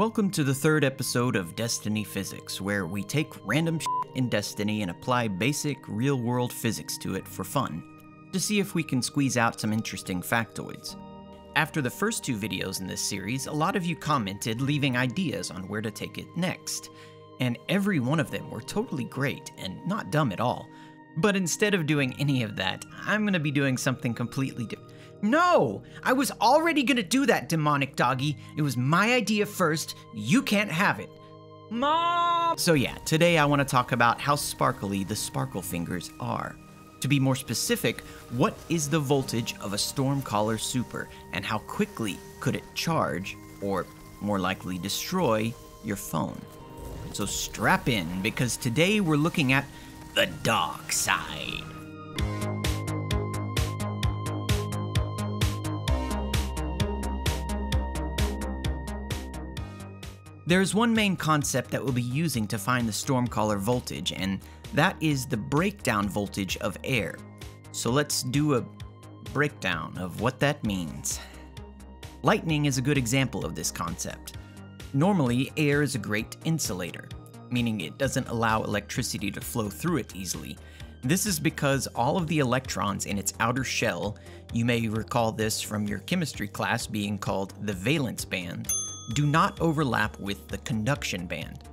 Welcome to the third episode of Destiny Physics, where we take random shit in Destiny and apply basic, real-world physics to it for fun, to see if we can squeeze out some interesting factoids. After the first two videos in this series, a lot of you commented leaving ideas on where to take it next, and every one of them were totally great and not dumb at all. But instead of doing any of that, I'm gonna be doing something completely different. No! I was already gonna do that, demonic doggy! It was my idea first, you can't have it! Mom! So yeah, today I want to talk about how sparkly the sparkle fingers are. To be more specific, what is the voltage of a Stormcaller super, and how quickly could it charge, or more likely destroy, your phone? So strap in, because today we're looking at the dark side. There's one main concept that we'll be using to find the Stormcaller voltage, and that is the breakdown voltage of air. So let's do a breakdown of what that means. Lightning is a good example of this concept. Normally, air is a great insulator, meaning it doesn't allow electricity to flow through it easily. This is because all of the electrons in its outer shell, you may recall this from your chemistry class being called the valence band, do not overlap with the conduction band.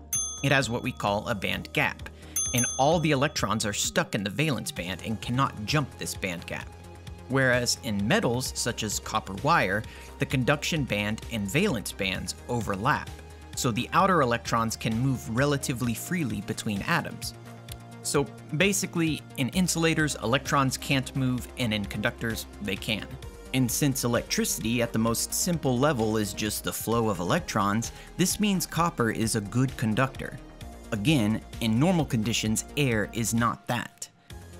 It has what we call a band gap, and all the electrons are stuck in the valence band and cannot jump this band gap. Whereas in metals, such as copper wire, the conduction band and valence bands overlap, so the outer electrons can move relatively freely between atoms. So basically, in insulators, electrons can't move, and in conductors, they can. And since electricity at the most simple level is just the flow of electrons, this means copper is a good conductor. Again, in normal conditions, air is not that.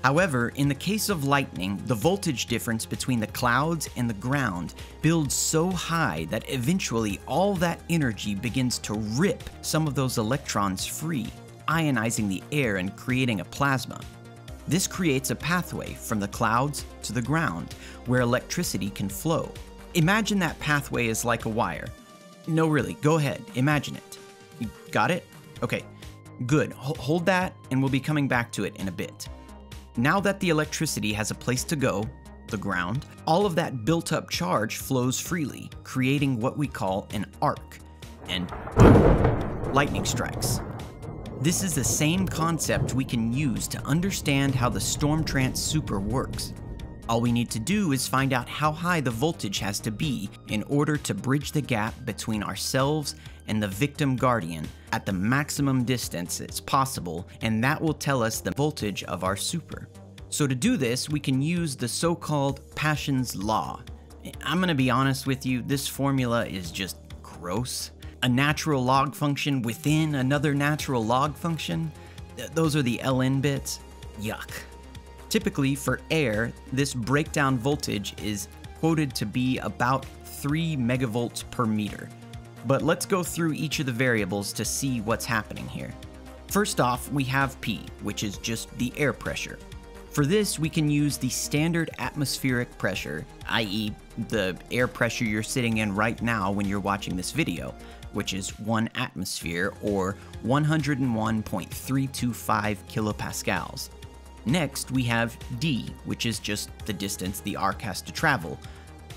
However, in the case of lightning, the voltage difference between the clouds and the ground builds so high that eventually all that energy begins to rip some of those electrons free, ionizing the air and creating a plasma. This creates a pathway from the clouds to the ground where electricity can flow. Imagine that pathway is like a wire. No, really, go ahead, imagine it. You got it? Okay, good, hold that and we'll be coming back to it in a bit. Now that the electricity has a place to go, the ground, all of that built-up charge flows freely, creating what we call an arc, and lightning strikes. This is the same concept we can use to understand how the Stormtrance super works. All we need to do is find out how high the voltage has to be in order to bridge the gap between ourselves and the victim guardian at the maximum distance it's possible, and that will tell us the voltage of our super. So to do this, we can use the so-called Paschen's law. I'm gonna be honest with you, this formula is just gross. A natural log function within another natural log function? Those are the LN bits. Yuck. Typically, for air, this breakdown voltage is quoted to be about 3 megavolts per meter. But let's go through each of the variables to see what's happening here. First off, we have P, which is just the air pressure. For this, we can use the standard atmospheric pressure, i.e. the air pressure you're sitting in right now when you're watching this video, which is 1 atmosphere, or 101.325 kilopascals. Next, we have D, which is just the distance the arc has to travel.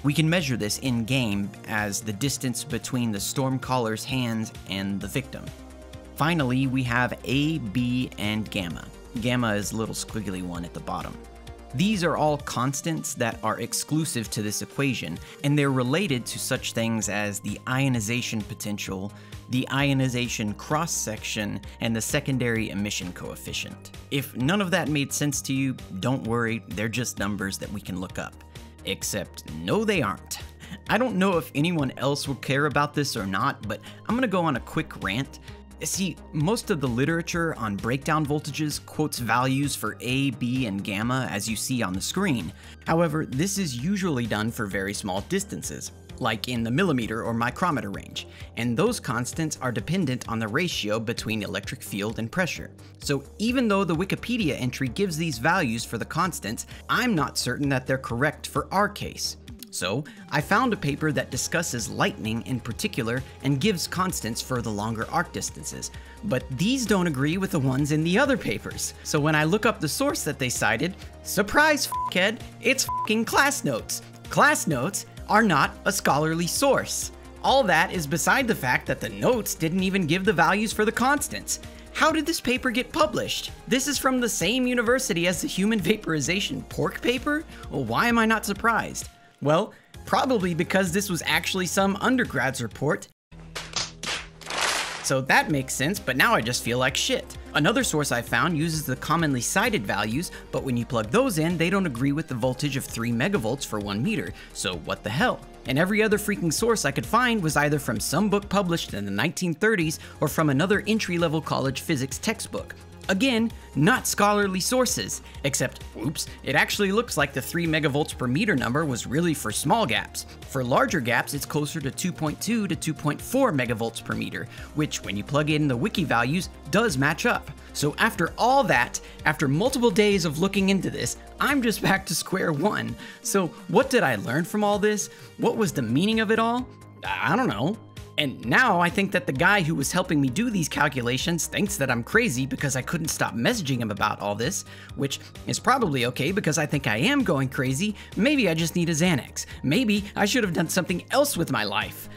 We can measure this in-game as the distance between the Stormcaller's hands and the victim. Finally, we have A, B, and gamma. Gamma is a little squiggly one at the bottom. These are all constants that are exclusive to this equation, and they're related to such things as the ionization potential, the ionization cross-section, and the secondary emission coefficient. If none of that made sense to you, don't worry, they're just numbers that we can look up. Except, no they aren't. I don't know if anyone else will care about this or not, but I'm gonna go on a quick rant. See, most of the literature on breakdown voltages quotes values for A, B, and gamma as you see on the screen. However, this is usually done for very small distances, like in the millimeter or micrometer range, and those constants are dependent on the ratio between electric field and pressure. So even though the Wikipedia entry gives these values for the constants, I'm not certain that they're correct for our case. So I found a paper that discusses lightning in particular and gives constants for the longer arc distances, but these don't agree with the ones in the other papers. So when I look up the source that they cited, surprise f***head, it's f***ing class notes. Class notes are not a scholarly source. All that is beside the fact that the notes didn't even give the values for the constants. How did this paper get published? This is from the same university as the human vaporization pork paper? Well, why am I not surprised? Well, probably because this was actually some undergrad's report. So that makes sense, but now I just feel like shit. Another source I found uses the commonly cited values, but when you plug those in, they don't agree with the voltage of 3 megavolts for 1 meter, so what the hell? And every other freaking source I could find was either from some book published in the 1930s or from another entry-level college physics textbook. Again, not scholarly sources, except, whoops, it actually looks like the 3 megavolts per meter number was really for small gaps. For larger gaps, it's closer to 2.2 to 2.4 megavolts per meter, which when you plug in the wiki values does match up. So after all that, after multiple days of looking into this, I'm just back to square one. So what did I learn from all this? What was the meaning of it all? I don't know. And now I think that the guy who was helping me do these calculations thinks that I'm crazy because I couldn't stop messaging him about all this, which is probably okay because I think I am going crazy. Maybe I just need a Xanax. Maybe I should have done something else with my life.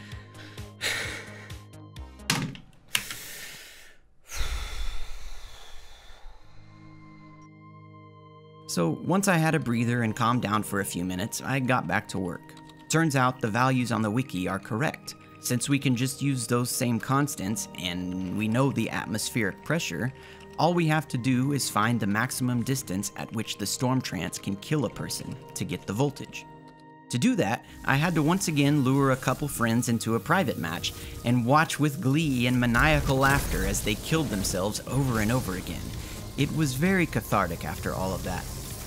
So once I had a breather and calmed down for a few minutes, I got back to work. Turns out the values on the wiki are correct. Since we can just use those same constants, and we know the atmospheric pressure, all we have to do is find the maximum distance at which the Stormtrance can kill a person to get the voltage. To do that, I had to once again lure a couple friends into a private match and watch with glee and maniacal laughter as they killed themselves over and over again. It was very cathartic after all of that.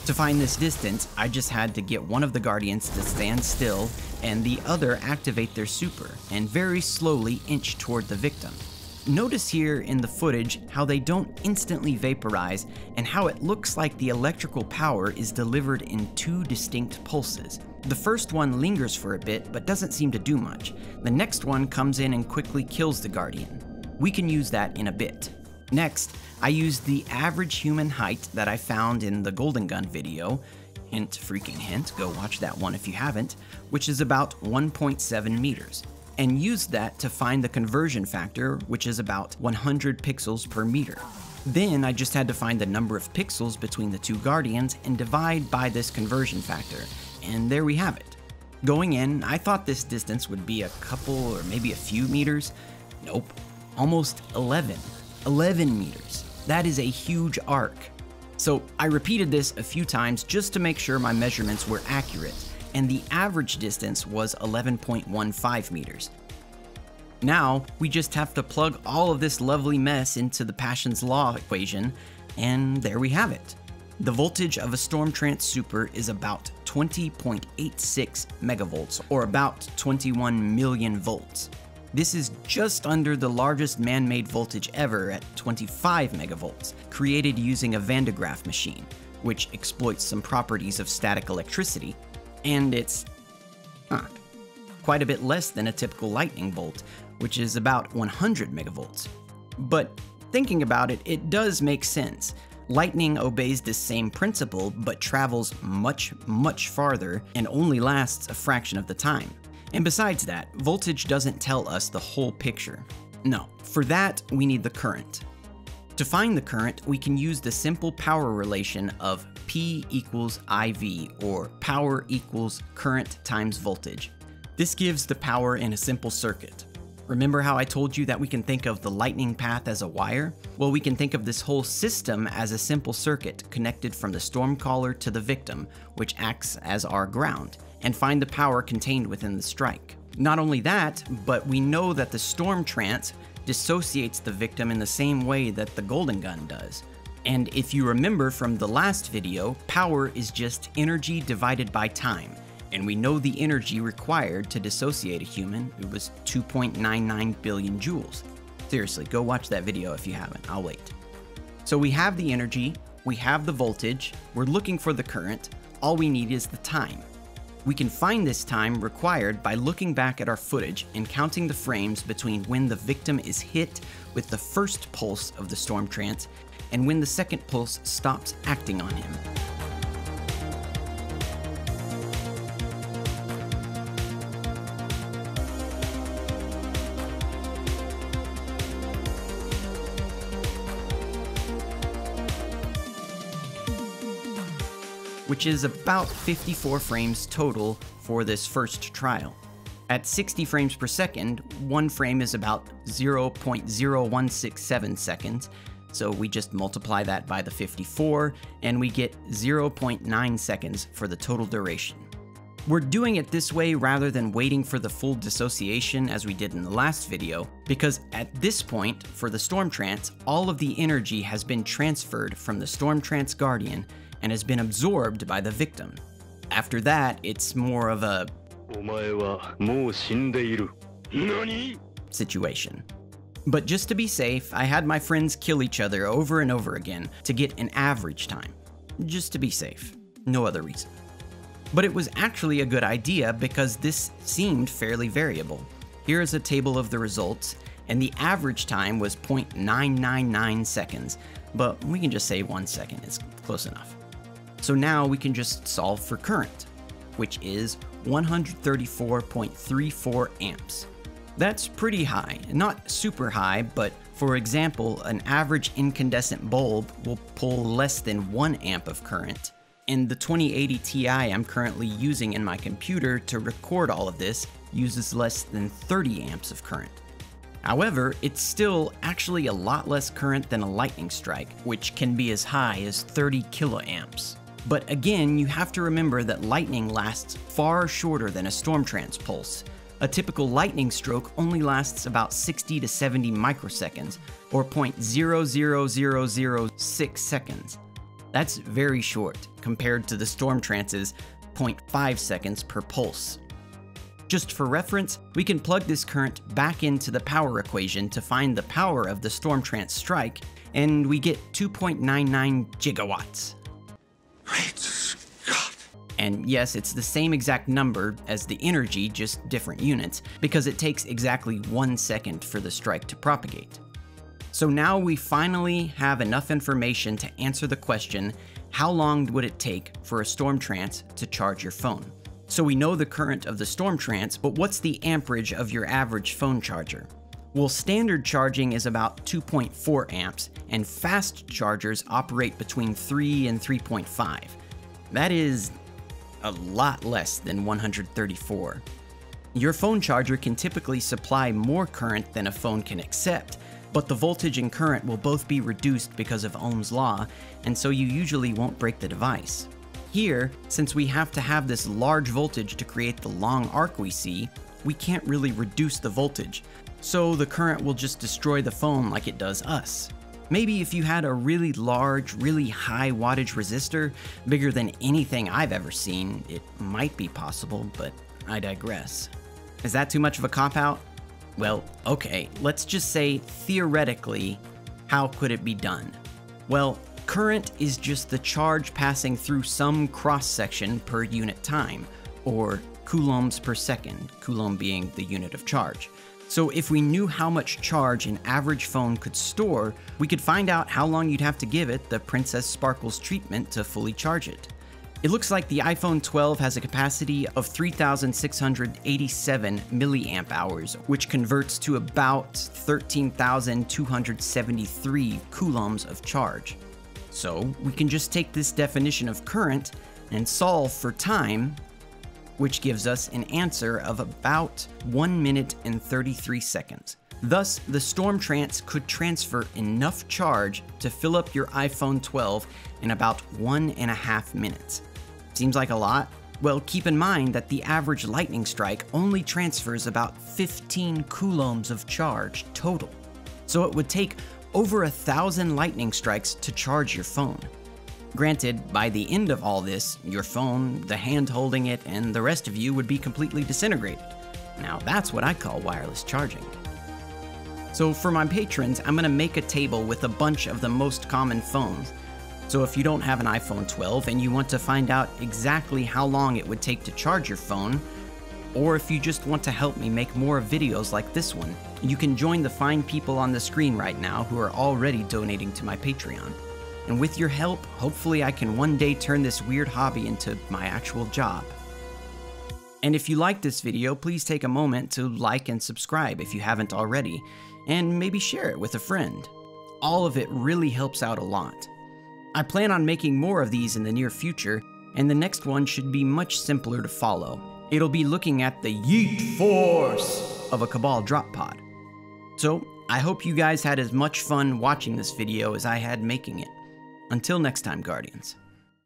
To find this distance, I just had to get one of the guardians to stand still and the other activate their super and very slowly inch toward the victim. Notice here in the footage how they don't instantly vaporize and how it looks like the electrical power is delivered in two distinct pulses. The first one lingers for a bit but doesn't seem to do much. The next one comes in and quickly kills the guardian. We can use that in a bit. Next, I used the average human height that I found in the Golden Gun video, hint freaking hint, go watch that one if you haven't, which is about 1.7 meters, and used that to find the conversion factor, which is about 100 pixels per meter. Then I just had to find the number of pixels between the two guardians and divide by this conversion factor, and there we have it. Going in, I thought this distance would be a couple or maybe a few meters. Nope, almost 11 meters. That is a huge arc. So I repeated this a few times just to make sure my measurements were accurate, and the average distance was 11.15 meters. Now we just have to plug all of this lovely mess into the Paschen's law equation, and there we have it. The voltage of a Stormtrance super is about 20.86 megavolts, or about 21 million volts. This is just under the largest man-made voltage ever at 25 megavolts, created using a Van de Graaff machine, which exploits some properties of static electricity, and it's quite a bit less than a typical lightning bolt, which is about 100 megavolts. But thinking about it, it does make sense. Lightning obeys this same principle, but travels much, much farther and only lasts a fraction of the time. And besides that, voltage doesn't tell us the whole picture. No, for that, we need the current. To find the current, we can use the simple power relation of P equals IV, or power equals current times voltage. This gives the power in a simple circuit. Remember how I told you that we can think of the lightning path as a wire? Well, we can think of this whole system as a simple circuit connected from the Stormcaller to the victim, which acts as our ground, and find the power contained within the strike. Not only that, but we know that the Stormtrance dissociates the victim in the same way that the Golden Gun does. And if you remember from the last video, power is just energy divided by time, and we know the energy required to dissociate a human, it was 2.99 billion joules. Seriously, go watch that video if you haven't, I'll wait. So we have the energy, we have the voltage, we're looking for the current, all we need is the time. We can find this time required by looking back at our footage and counting the frames between when the victim is hit with the first pulse of the Stormtrance and when the second pulse stops acting on him. Which is about 54 frames total for this first trial. At 60 frames per second, one frame is about 0.0167 seconds, so we just multiply that by the 54, and we get 0.9 seconds for the total duration. We're doing it this way rather than waiting for the full dissociation as we did in the last video, because at this point, for the Stormtrance, all of the energy has been transferred from the Stormtrance Guardian and has been absorbed by the victim. After that, it's more of a situation. But just to be safe, I had my friends kill each other over and over again to get an average time. Just to be safe, no other reason. But it was actually a good idea because this seemed fairly variable. Here is a table of the results, and the average time was 0.999 seconds, but we can just say 1 second, it's close enough. So now we can just solve for current, which is 134.34 amps. That's pretty high, not super high, but for example, an average incandescent bulb will pull less than 1 amp of current. And the 2080 Ti I'm currently using in my computer to record all of this uses less than 30 amps of current. However, it's still actually a lot less current than a lightning strike, which can be as high as 30 kiloamps. But again, you have to remember that lightning lasts far shorter than a Stormtrance pulse. A typical lightning stroke only lasts about 60 to 70 microseconds, or 0.00006 seconds. That's very short compared to the Stormtrance's 0.5 seconds per pulse. Just for reference, we can plug this current back into the power equation to find the power of the Stormtrance strike, and we get 2.99 gigawatts. Great Scott! And yes, it's the same exact number as the energy, just different units, because it takes exactly 1 second for the strike to propagate. So now we finally have enough information to answer the question, how long would it take for a Stormtrance to charge your phone? So we know the current of the Stormtrance, but what's the amperage of your average phone charger? Well, standard charging is about 2.4 amps, and fast chargers operate between 3 and 3.5. That is a lot less than 134. Your phone charger can typically supply more current than a phone can accept, but the voltage and current will both be reduced because of Ohm's law, and so you usually won't break the device. Here, since we have to have this large voltage to create the long arc we see, we can't really reduce the voltage, so the current will just destroy the phone like it does us. Maybe if you had a really large, really high wattage resistor, bigger than anything I've ever seen, it might be possible, but I digress. Is that too much of a cop-out? Well, okay, let's just say theoretically, how could it be done? Well, current is just the charge passing through some cross-section per unit time, or coulombs per second, coulomb being the unit of charge. So if we knew how much charge an average phone could store, we could find out how long you'd have to give it the Princess Sparkles treatment to fully charge it. It looks like the iPhone 12 has a capacity of 3,687 milliamp hours, which converts to about 13,273 coulombs of charge. So we can just take this definition of current and solve for time, which gives us an answer of about 1 minute and 33 seconds. Thus, the Stormtrance could transfer enough charge to fill up your iPhone 12 in about 1.5 minutes. Seems like a lot? Well, keep in mind that the average lightning strike only transfers about 15 coulombs of charge total. So it would take over 1,000 lightning strikes to charge your phone. Granted, by the end of all this, your phone, the hand holding it, and the rest of you would be completely disintegrated. Now that's what I call wireless charging. So for my patrons, I'm going to make a table with a bunch of the most common phones. So if you don't have an iPhone 12 and you want to find out exactly how long it would take to charge your phone, or if you just want to help me make more videos like this one, you can join the fine people on the screen right now who are already donating to my Patreon. And with your help, hopefully I can one day turn this weird hobby into my actual job. And if you like this video, please take a moment to like and subscribe if you haven't already, and maybe share it with a friend. All of it really helps out a lot. I plan on making more of these in the near future, and the next one should be much simpler to follow. It'll be looking at the yeet force of a Cabal drop pod. So I hope you guys had as much fun watching this video as I had making it. Until next time, Guardians.